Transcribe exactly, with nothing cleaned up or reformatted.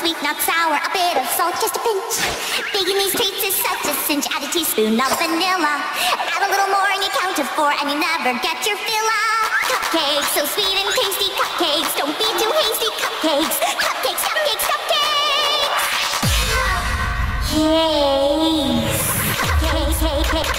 sweet, not sour, a bit of salt, just a pinch. Baking these treats is such a cinch. Add a teaspoon of vanilla, add a little more and you count to four, and you never get your fill up. Cupcakes, so sweet and tasty. Cupcakes, don't be too hasty. Cupcakes, cupcakes, cupcakes, cupcakes. Cupcakes. Cupcakes,